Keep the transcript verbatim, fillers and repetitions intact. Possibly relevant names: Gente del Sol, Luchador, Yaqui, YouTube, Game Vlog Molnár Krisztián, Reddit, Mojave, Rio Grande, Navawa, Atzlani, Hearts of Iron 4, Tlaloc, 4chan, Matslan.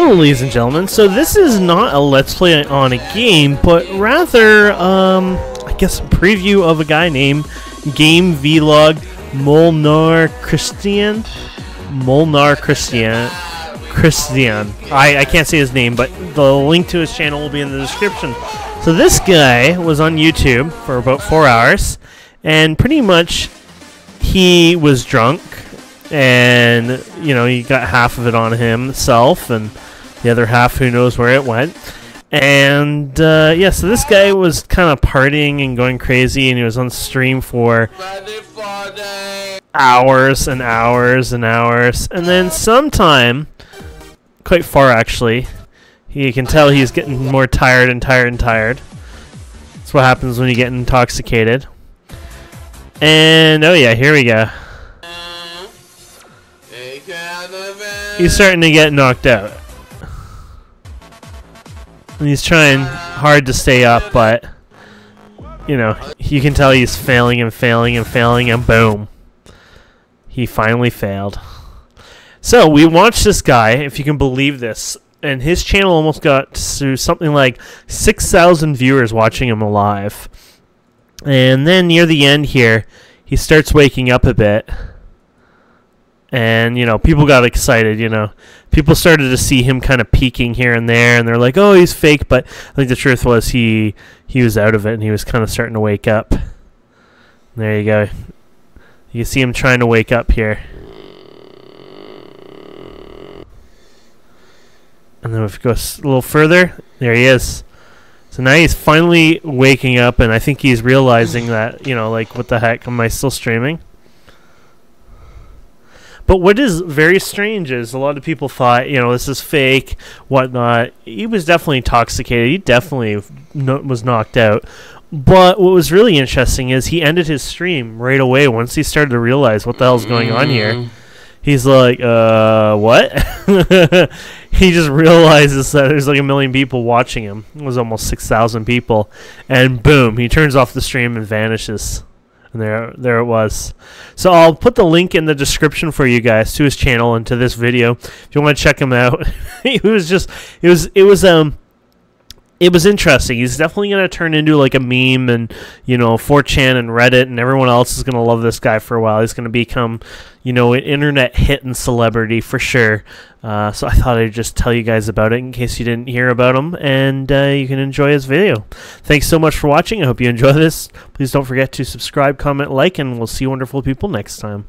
Hello, ladies and gentlemen. So this is not a let's play on a game, but rather, um, I guess a preview of a guy named Game Vlog Molnár Krisztián. Molnár Krisztián. Krisztián. I, I can't say his name, but the link to his channel will be in the description. So this guy was on YouTube for about four hours, and pretty much he was drunk, and, you know, he got half of it on himself, and the other half, who knows where it went. And, uh, yeah, so this guy was kind of partying and going crazy, and he was on stream for hours and hours and hours. And then sometime, quite far actually, you can tell he's getting more tired and tired and tired. That's what happens when you get intoxicated. And, oh yeah, here we go. He's starting to get knocked out. And he's trying hard to stay up, but, you know, you can tell he's failing and failing and failing, and boom. He finally failed. So we watched this guy, if you can believe this, and his channel almost got to something like six thousand viewers watching him live. And then near the end here, he starts waking up a bit. And, you know, people got excited, you know. People started to see him kind of peeking here and there, and they're like, oh, he's fake. But I think the truth was he he was out of it, and he was kind of starting to wake up. And there you go. You can see him trying to wake up here. And then if we go a little further, there he is. So now he's finally waking up, and I think he's realizing that, you know, like, what the heck, am I still streaming? But what is very strange is a lot of people thought, you know, this is fake, whatnot. He was definitely intoxicated. He definitely no was knocked out. But what was really interesting is he ended his stream right away once he started to realize what the hell's going on here. He's like, uh, what? He just realizes that there's like a million people watching him. It was almost six thousand people. And boom, he turns off the stream and vanishes. And there, there it was. So I'll put the link in the description for you guys to his channel and to this video if you want to check him out. It was just, it was, it was, um, it was interesting. He's definitely gonna turn into like a meme, and you know, four chan and Reddit and everyone else is gonna love this guy for a while. He's gonna become, you know, an internet hit and celebrity for sure. Uh, so I thought I'd just tell you guys about it in case you didn't hear about him, and uh, you can enjoy his video. Thanks so much for watching. I hope you enjoy this. Please don't forget to subscribe, comment, like, and we'll see wonderful people next time.